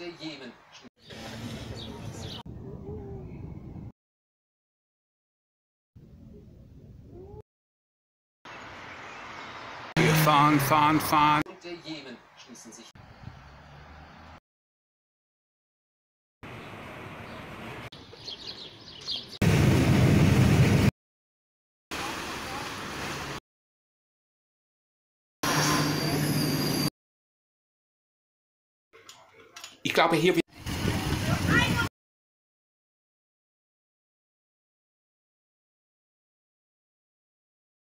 der Jemen. Wir fahren. Und der Jemen schließen sich. Ich glaube, hier